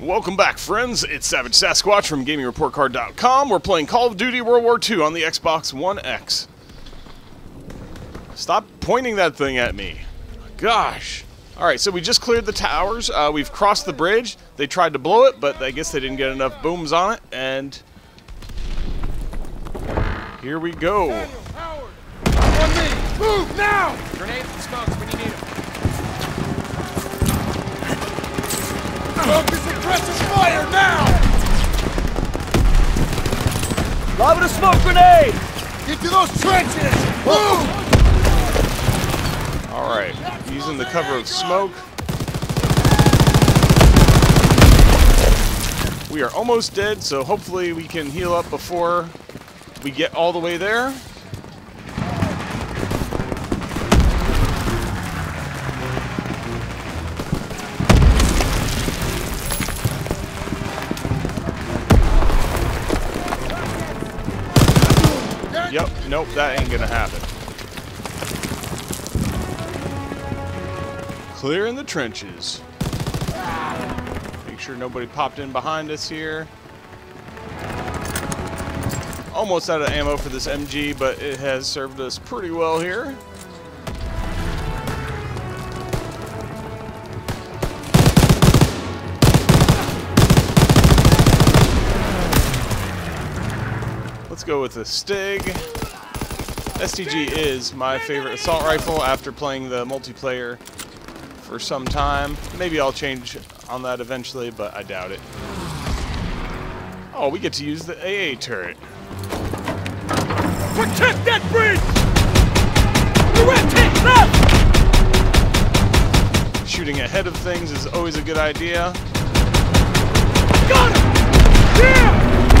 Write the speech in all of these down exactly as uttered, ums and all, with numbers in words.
Welcome back, friends. It's Savage Sasquatch from gaming report card dot com. We're playing Call of Duty World War Two on the Xbox One X. Stop pointing that thing at me. Gosh. Alright, so we just cleared the towers. Uh, we've crossed the bridge. They tried to blow it, but I guess they didn't get enough booms on it. And here we go. Daniel, Howard, on me. Move now! Grenades and smokes when you need them. Focus aggressive fire now! Lobbing a smoke grenade! Get to those trenches! Move! Alright, using the cover of smoke. We are almost dead, so hopefully we can heal up before we get all the way there. Yep, nope, that ain't gonna happen. Clear in the trenches. Make sure nobody popped in behind us here. Almost out of ammo for this M G, but it has served us pretty well here. Let's go with the Stig. S T G is my favorite assault rifle after playing the multiplayer for some time. Maybe I'll change on that eventually, but I doubt it. Oh, we get to use the A A turret. Protect that bridge! Direct hit left! Shooting ahead of things is always a good idea. Got him! Yeah!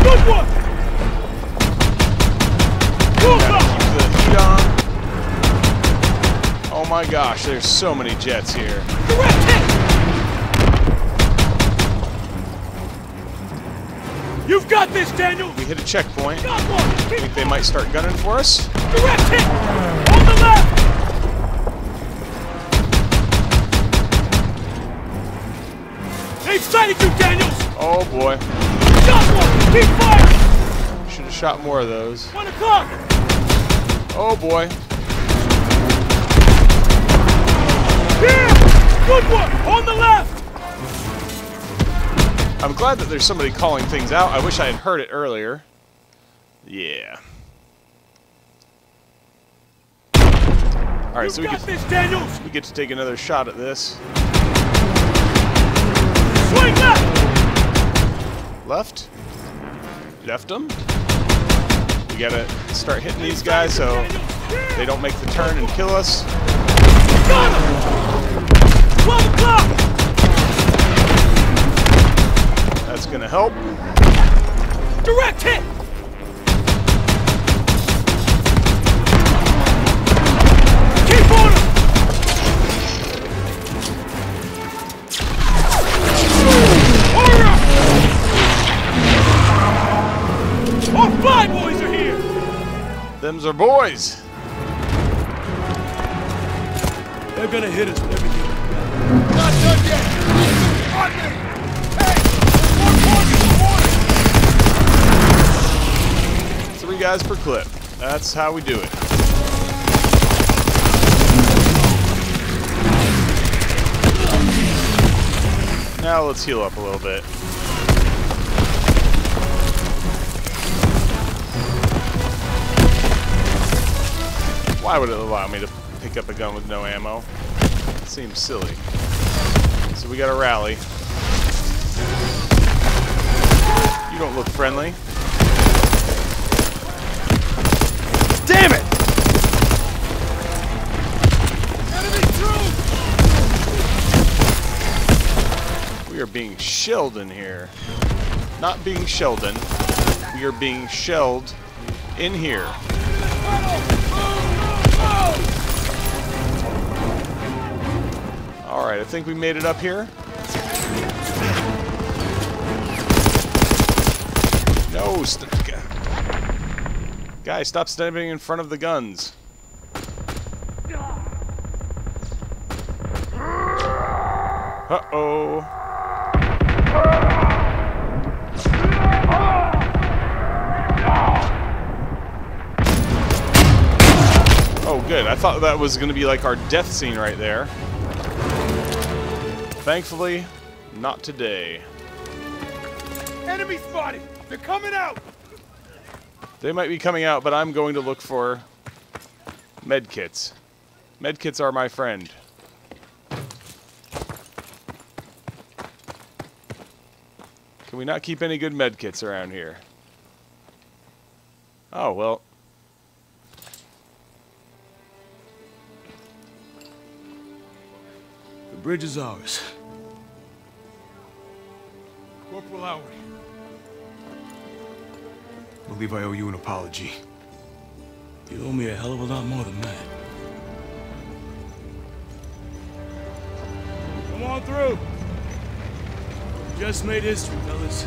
Good one! Oh my gosh, there's so many jets here. You've got this, Daniel! We hit a checkpoint. I think they might start gunning for us. Direct hit! On the left! They've sighted you, Daniels! Oh boy. Got one! Keep firing! Should have shot more of those. One o'clock! Oh boy. Yeah! Good one! On the left! I'm glad that there's somebody calling things out. I wish I had heard it earlier. Yeah. Alright, so we get, this, Daniels. we get to take another shot at this. Swing left! Left? Left him? We gotta start hitting these guys so they don't make the turn and kill us. Got him! twelve o'clock! That's gonna help. Direct hit! Keep on him! All right! All fly boys! Them's our boys. They're gonna hit us with everything. Not done yet. On me. Hey, one Three guys per clip. That's how we do it. Now let's heal up a little bit. Why would it allow me to pick up a gun with no ammo? It seems silly. So we gotta rally. You don't look friendly. Damn it! Enemy troops! We are being shelled in here. Not being shelled in. We are being shelled in here. Alright, I think we made it up here. No, st guys, stop standing in front of the guns. Uh-oh. Oh, good. I thought that was going to be like our death scene right there. Thankfully, not today. Enemy spotted! They're coming out! They might be coming out, but I'm going to look for medkits. Medkits are my friend. Can we not keep any good medkits around here? Oh, well. The bridge is ours. Corporal Howard. I believe I owe you an apology. You owe me a hell of a lot more than that. Come on through. Just made history, fellas.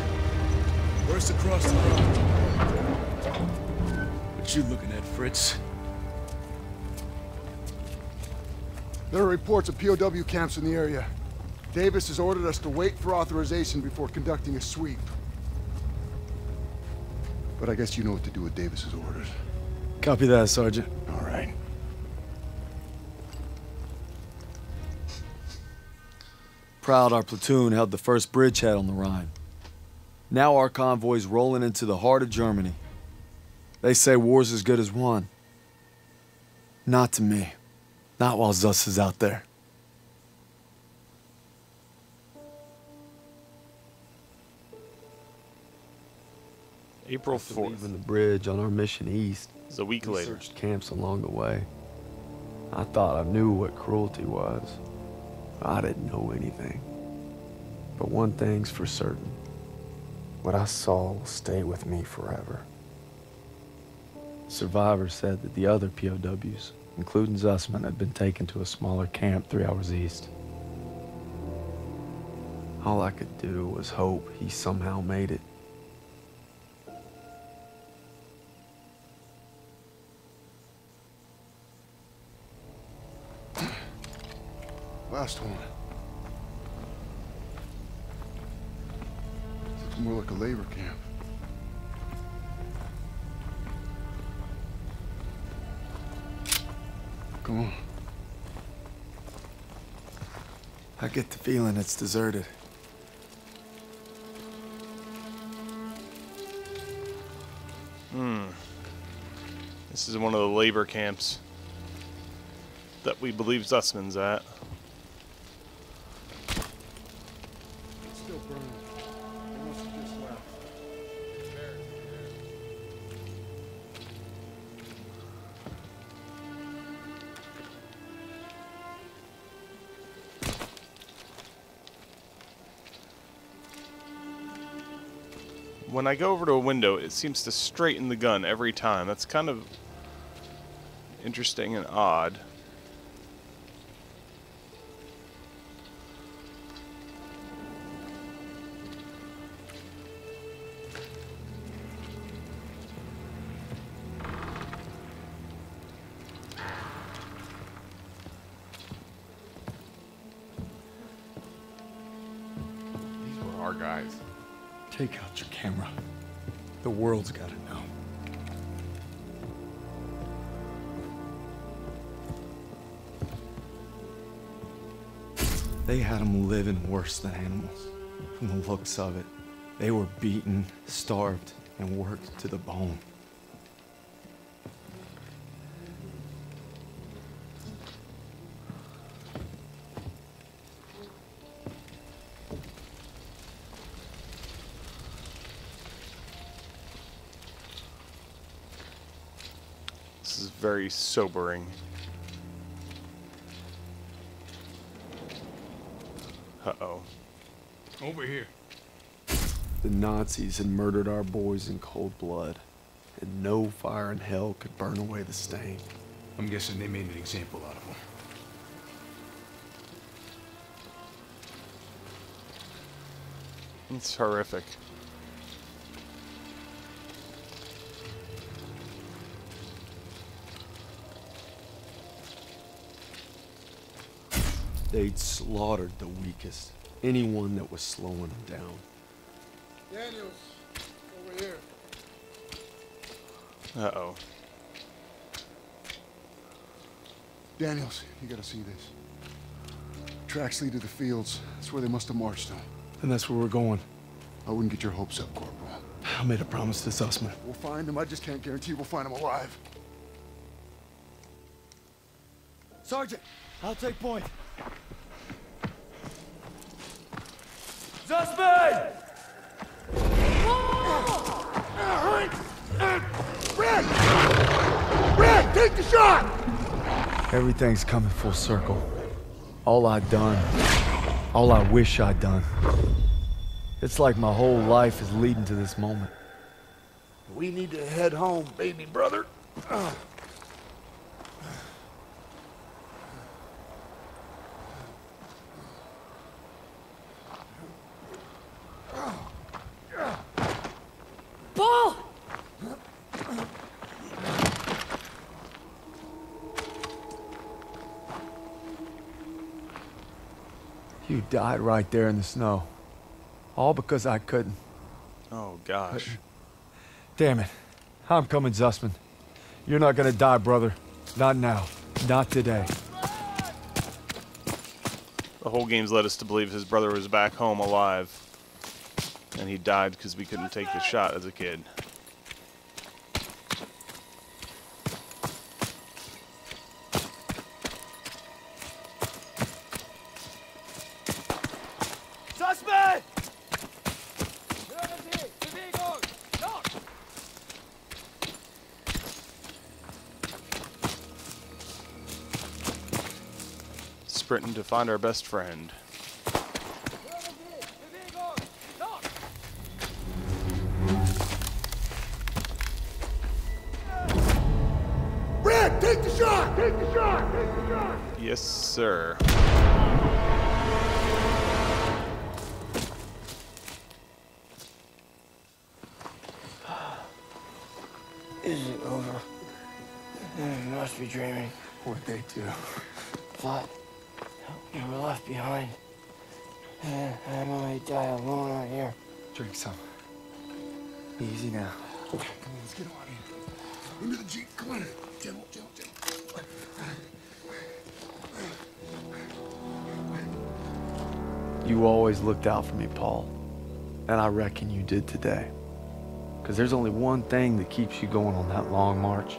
First across the road. What you looking at, Fritz? There are reports of P O W camps in the area. Davis has ordered us to wait for authorization before conducting a sweep. But I guess you know what to do with Davis's orders. Copy that, Sergeant. All right. Proud our platoon held the first bridgehead on the Rhine. Now our convoy's rolling into the heart of Germany. They say war's as good as won. Not to me. Not while Zuss is out there. April fourth. Leaving the bridge on our mission east. It's a week later. We searched camps along the way. I thought I knew what cruelty was. I didn't know anything. But one thing's for certain. What I saw will stay with me forever. Survivors said that the other P O Ws, including Zussman, had been taken to a smaller camp three hours east. All I could do was hope he somehow made it. Last one. It's more like a labor camp. Come on. I get the feeling it's deserted. Hmm. This is one of the labor camps that we believe Zussman's at. When I go over to a window, it seems to straighten the gun every time. That's kind of interesting and odd. These were our guys. Take out your camera. The world's got to know. They had them living worse than animals. From the looks of it, they were beaten, starved, and worked to the bone. Very sobering. Uh-oh. Over here. The Nazis had murdered our boys in cold blood, and no fire in hell could burn away the stain. I'm guessing they made an example out of them. It's horrific. They'd slaughtered the weakest, anyone that was slowing them down. Daniels, over here. Uh-oh. Daniels, you gotta see this. Tracks lead to the fields. That's where they must have marched on. And that's where we're going. I wouldn't get your hopes up, Corporal. I made a promise to Zussman. We'll find him. I just can't guarantee we'll find him alive. Sergeant, I'll take point. Zussman! Hurry! Rick! Rick, take the shot! Everything's coming full circle. All I've done, all I wish I'd done. It's like my whole life is leading to this moment. We need to head home, baby brother. Ugh. You died right there in the snow. All because I couldn't. Oh, gosh. But, damn it. I'm coming, Zussman. You're not gonna die, brother. Not now. Not today. The whole game's led us to believe his brother was back home alive. And he died because we couldn't take the shot as a kid. Sprinting to find our best friend. Rick, take the shot! Take the shot! Take the shot! Yes, sir. Is it over? I must be dreaming. What'd they do? Plot. You were left behind. And I only die alone out here. Drink some. Be easy now. Come on, let's get out of here. Into the jeep. Come on. Devil, devil, devil. You always looked out for me, Paul. And I reckon you did today. Because there's only one thing that keeps you going on that long march.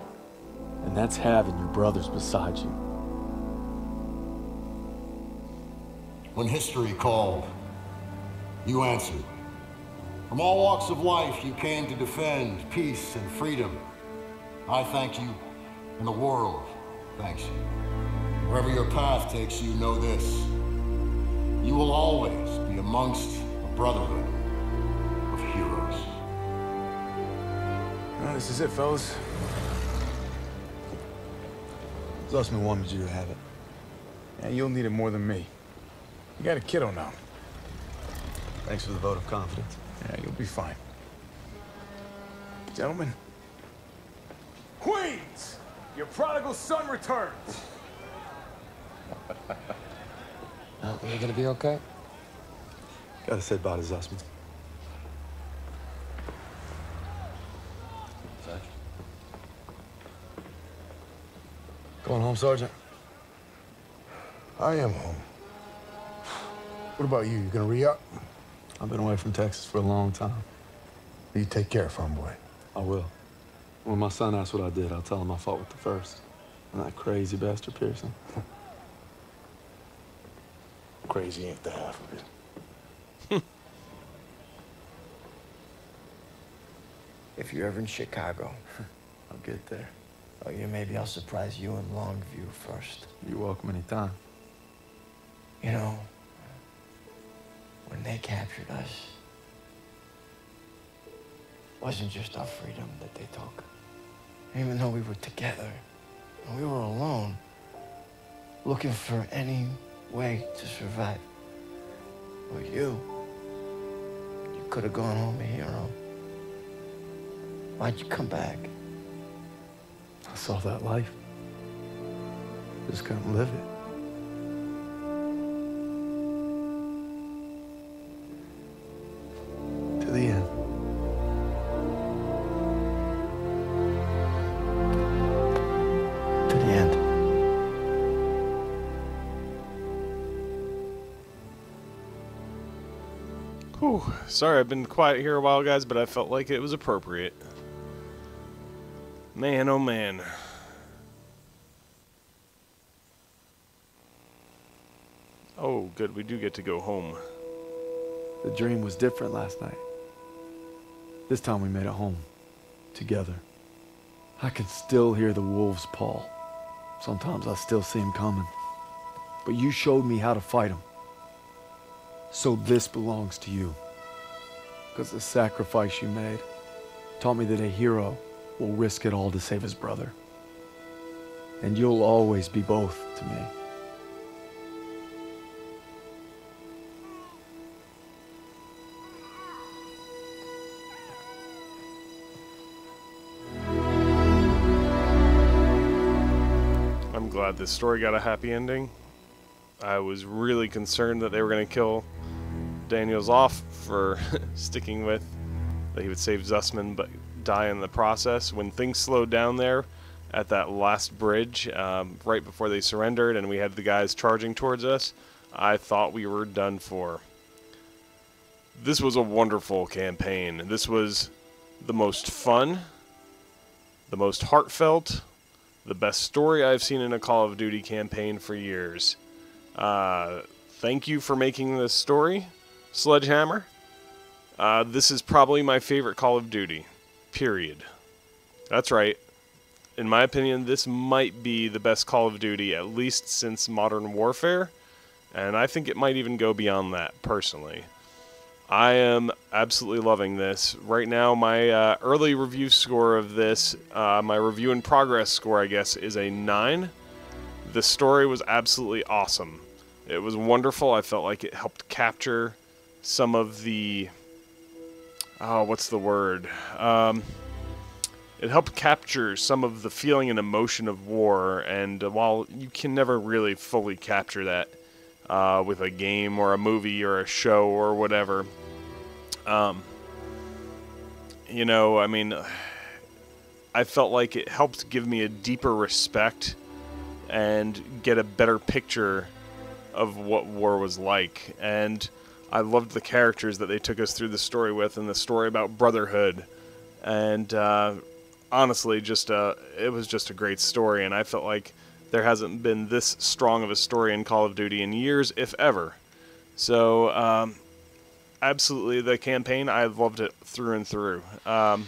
And that's having your brothers beside you. When history called, you answered. From all walks of life, you came to defend peace and freedom. I thank you, and the world thanks you. Wherever your path takes you, know this. You will always be amongst a brotherhood of heroes. Well, this is it, fellas. Zussman wanted you to have it. And you'll need it more than me. You got a kiddo now. Thanks for the vote of confidence. Yeah, you'll be fine. Gentlemen. Queens! Your prodigal son returns! uh, you're gonna be okay? Gotta say bye to Zussman. Sergeant. Going home, Sergeant? I am home. What about you? You gonna re-up? I've been away from Texas for a long time. You take care, farm boy. I will. When my son asks what I did, I'll tell him I fought with the first. And that crazy bastard Pearson. Crazy ain't the half of it. If you're ever in Chicago, I'll get there. Oh, yeah, maybe I'll surprise you in Longview first. You're welcome anytime. You know, when they captured us, it wasn't just our freedom that they took. Even though we were together, and we were alone, looking for any way to survive. But you, you could have gone home a hero. Why'd you come back? I saw that life. Just couldn't live it. Whew. Sorry I've been quiet here a while, guys, but I felt like it was appropriate. Man, oh man. Oh, good, we do get to go home. The dream was different last night. This time we made it home. Together. I can still hear the wolves' paw. Sometimes I still see them coming. But you showed me how to fight them. So this belongs to you. Because the sacrifice you made taught me that a hero will risk it all to save his brother. And you'll always be both to me. I'm glad this story got a happy ending. I was really concerned that they were going to kill Daniels off for sticking with that he would save Zussman, but die in the process. When things slowed down there at that last bridge, um, right before they surrendered and we had the guys charging towards us, I thought we were done for. This was a wonderful campaign. This was the most fun, the most heartfelt, the best story I've seen in a Call of Duty campaign for years. Uh, thank you for making this story, Sledgehammer. Uh, this is probably my favorite Call of Duty. Period. That's right. In my opinion, this might be the best Call of Duty, at least since Modern Warfare, and I think it might even go beyond that, personally. I am absolutely loving this. Right now, my uh, early review score of this, uh, my review in progress score, I guess, is a nine. The story was absolutely awesome. It was wonderful. I felt like it helped capture some of the... Oh, what's the word? Um, it helped capture some of the feeling and emotion of war, and while you can never really fully capture that uh, with a game or a movie or a show or whatever, um, you know, I mean, I felt like it helped give me a deeper respect and get a better picture of what war was like, and I loved the characters that they took us through the story with, and the story about brotherhood, and uh, honestly, just uh, it was just a great story, and I felt like there hasn't been this strong of a story in Call of Duty in years, if ever. So, um, absolutely, the campaign, I loved it through and through. Um,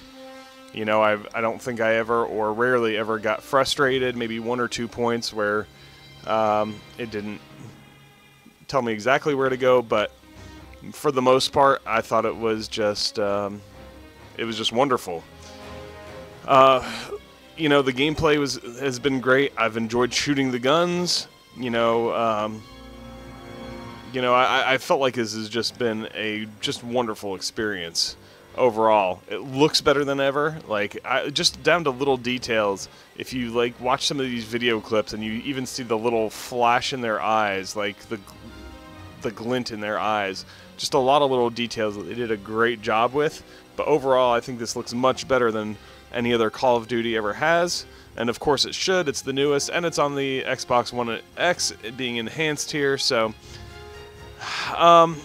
you know, I I don't think I ever, or rarely ever, got frustrated. Maybe one or two points where um, it didn't tell me exactly where to go, but for the most part, I thought it was just, um, it was just wonderful. Uh, you know, the gameplay was has been great. I've enjoyed shooting the guns. You know, um, you know, I, I felt like this has just been a just wonderful experience overall. It looks better than ever. Like, I, just down to little details. If you like watch some of these video clips and you even see the little flash in their eyes, like the the glint in their eyes. Just a lot of little details that they did a great job with, but overall I think this looks much better than any other Call of Duty ever has, and of course it should. It's the newest, and it's on the Xbox One X, being enhanced here, so... Um,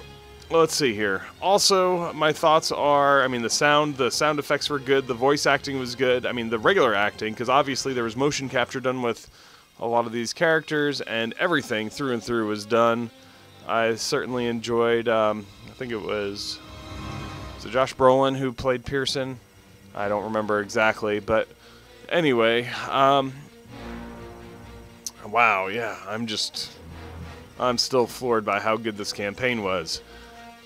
let's see here. Also, my thoughts are, I mean, the sound, the sound effects were good, the voice acting was good, I mean, the regular acting, because obviously there was motion capture done with a lot of these characters, and everything through and through was done. I certainly enjoyed, um, I think it was, was it Josh Brolin who played Pearson? I don't remember exactly, but anyway, um, wow, yeah, I'm just, I'm still floored by how good this campaign was.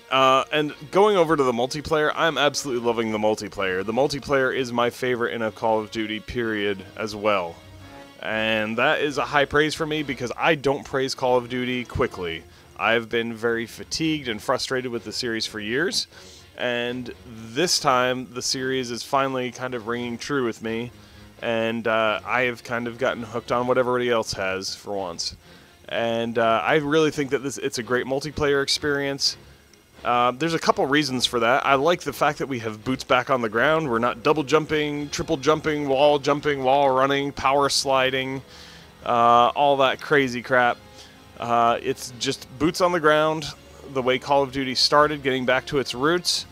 Uh, and going over to the multiplayer, I'm absolutely loving the multiplayer. The multiplayer is my favorite in a Call of Duty period as well. And that is a high praise for me because I don't praise Call of Duty quickly. I've been very fatigued and frustrated with the series for years, and this time the series is finally kind of ringing true with me, and uh, I have kind of gotten hooked on what everybody else has for once. And uh, I really think that this it's a great multiplayer experience. Uh, there's a couple reasons for that. I like the fact that we have boots back on the ground. We're not double jumping, triple jumping, wall jumping, wall running, power sliding, uh, all that crazy crap. Uh, it's just boots on the ground, the way Call of Duty started, getting back to its roots.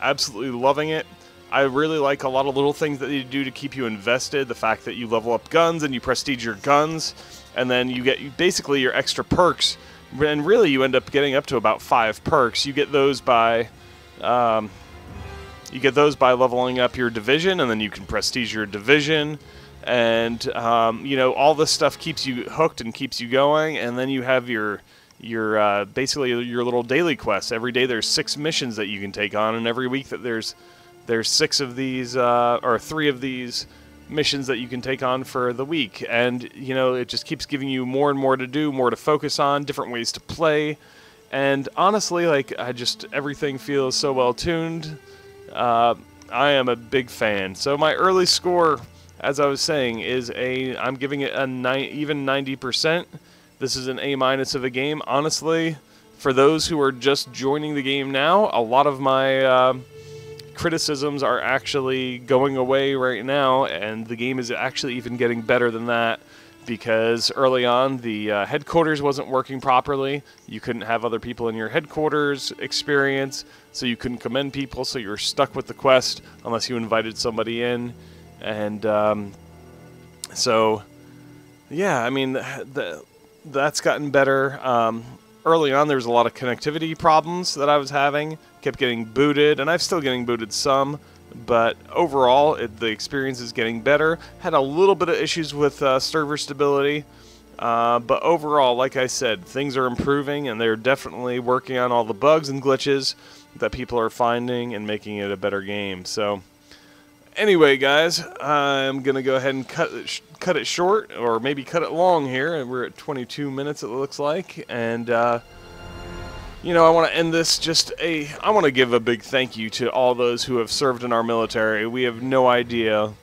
Absolutely loving it. I really like a lot of little things that they do to keep you invested. The fact that you level up guns and you prestige your guns, and then you get you, basically your extra perks. And really, you end up getting up to about five perks. You get those by, um, you get those by leveling up your division, and then you can prestige your division. And um, you know, all this stuff keeps you hooked and keeps you going. And then you have your your uh, basically your little daily quests. Every day there's six missions that you can take on, and every week that there's There's six of these, uh, or three of these missions that you can take on for the week. And, you know, it just keeps giving you more and more to do, more to focus on, different ways to play. And honestly, like, I just, everything feels so well tuned. Uh, I am a big fan. So my early score, as I was saying, is a, I'm giving it a nine, even ninety percent. This is an A minus of a game. Honestly, for those who are just joining the game now, a lot of my, uh, criticisms are actually going away right now, and the game is actually even getting better than that, because early on the uh, headquarters wasn't working properly. You couldn't have other people in your headquarters experience, so you couldn't commend people, so you're stuck with the quest unless you invited somebody in. And um, so yeah, I mean, the, the, that's gotten better. Um, early on there was a lot of connectivity problems that I was having. Kept getting booted, and I'm still getting booted some, but overall it, the experience is getting better. Had a little bit of issues with uh, server stability, uh, but overall, like I said, things are improving, and they're definitely working on all the bugs and glitches that people are finding and making it a better game. So anyway, guys, I'm gonna go ahead and cut it sh cut it short, or maybe cut it long here. We're at twenty-two minutes, it looks like, and uh, you know, I want to end this just a... I want to give a big thank you to all those who have served in our military. We have no idea.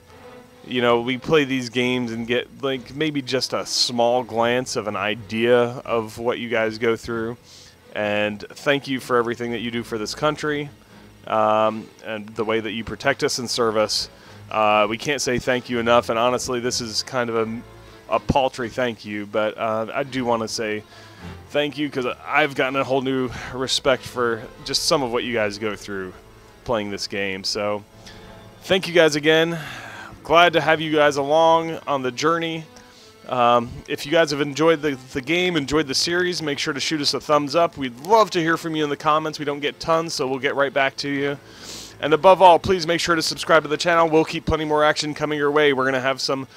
You know, we play these games and get, like, maybe just a small glance of an idea of what you guys go through. And thank you for everything that you do for this country. Um, and the way that you protect us and serve us. Uh, we can't say thank you enough. And honestly, this is kind of a, a paltry thank you. But uh, I do want to say... thank you, because I've gotten a whole new respect for just some of what you guys go through playing this game. So thank you guys again. Glad to have you guys along on the journey. Um, if you guys have enjoyed the, the game, enjoyed the series, make sure to shoot us a thumbs up. We'd love to hear from you in the comments. We don't get tons, so we'll get right back to you. And above all, please make sure to subscribe to the channel. We'll keep plenty more action coming your way. We're going to have some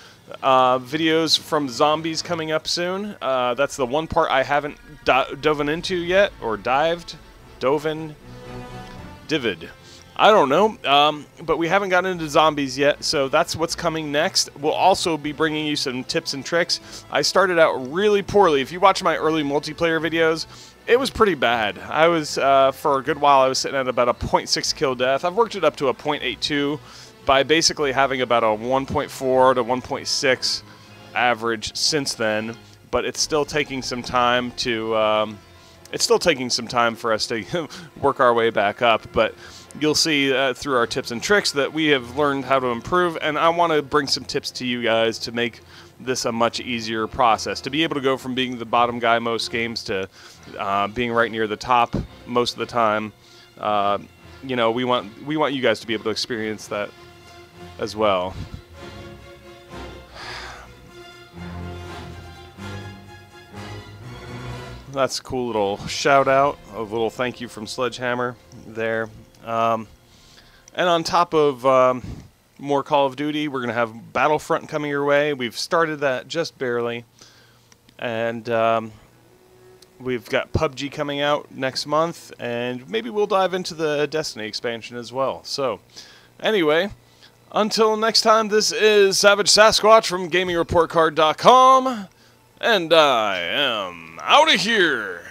uh, videos from zombies coming up soon. Uh, that's the one part I haven't do dove into yet, or dived, doven, divid. I don't know, um, but we haven't gotten into zombies yet, so that's what's coming next. We'll also be bringing you some tips and tricks. I started out really poorly. If you watch my early multiplayer videos, it was pretty bad. I was, uh, for a good while, I was sitting at about a point six kill death. I've worked it up to a point eight two by basically having about a one point four to one point six average since then. But it's still taking some time to, um, it's still taking some time for us to work our way back up. But you'll see uh, through our tips and tricks that we have learned how to improve. And I want to bring some tips to you guys to make this a much easier process, to be able to go from being the bottom guy most games to uh, being right near the top most of the time. Uh, you know, we want we want you guys to be able to experience that as well. That's a cool little shout out, a little thank you from Sledgehammer there. Um, and on top of um, more Call of Duty, we're going to have Battlefront coming your way. We've started that just barely. And um, we've got P U B G coming out next month. And maybe we'll dive into the Destiny expansion as well. So, anyway, until next time, this is Savage Sasquatch from gaming report card dot com. And I am out of here.